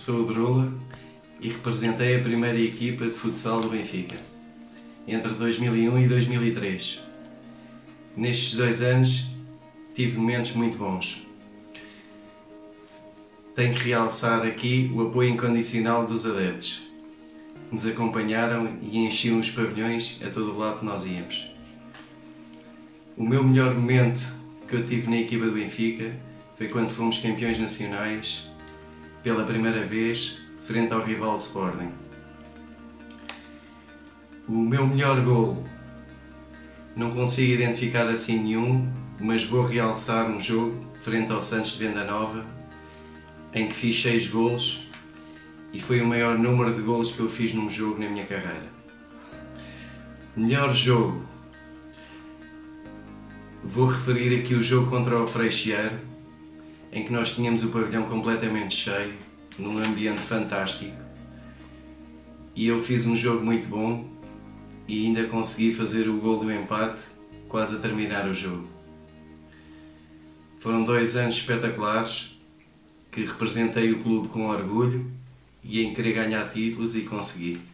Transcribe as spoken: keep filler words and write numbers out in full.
sou o Drula e representei a primeira equipa de futsal do Benfica, entre dois mil e um e dois mil e três. Nestes dois anos tive momentos muito bons. Tenho que realçar aqui o apoio incondicional dos adeptos. Nos acompanharam e enchiam os pavilhões a todo o lado que nós íamos. O meu melhor momento que eu tive na equipa do Benfica foi quando fomos campeões nacionais pela primeira vez frente ao rival Sporting. O meu melhor golo, não consigo identificar assim nenhum, mas vou realçar um jogo frente ao Santos de Venda Nova em que fiz seis golos e foi o maior número de golos que eu fiz num jogo na minha carreira. Melhor jogo, vou referir aqui o jogo contra o Freixeiro, em que nós tínhamos o pavilhão completamente cheio, num ambiente fantástico, e eu fiz um jogo muito bom e ainda consegui fazer o gol do empate quase a terminar o jogo. Foram dois anos espetaculares que representei o clube com orgulho e em querer ganhar títulos, e consegui.